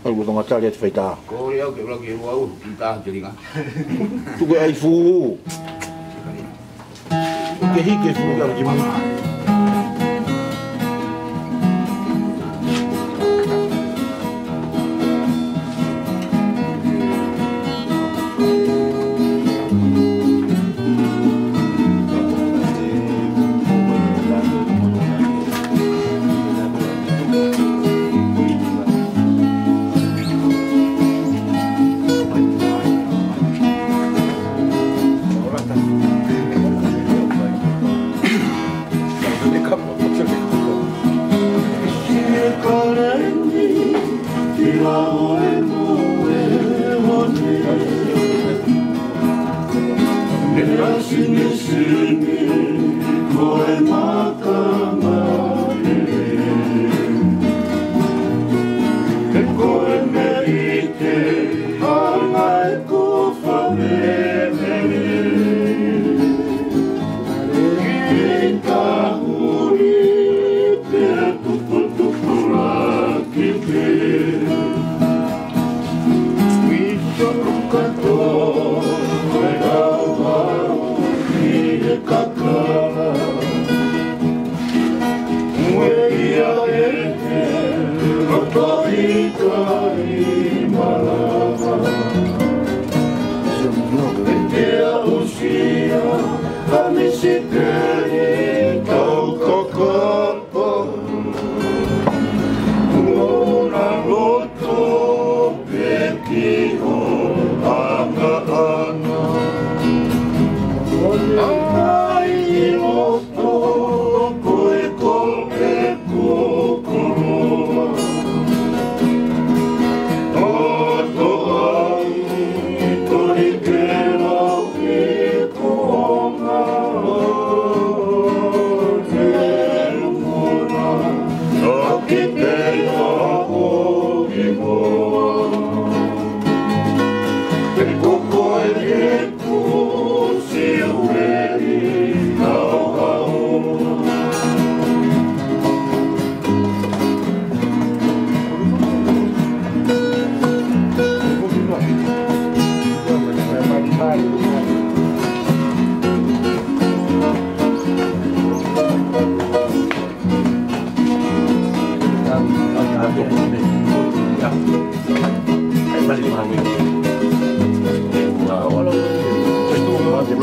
Aku tengah cari ada fitah. Kau dia okey lagi, wow, fitah jadi kan? Tu ke aifu? Kehi kefu kalau gimana?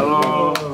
Hello.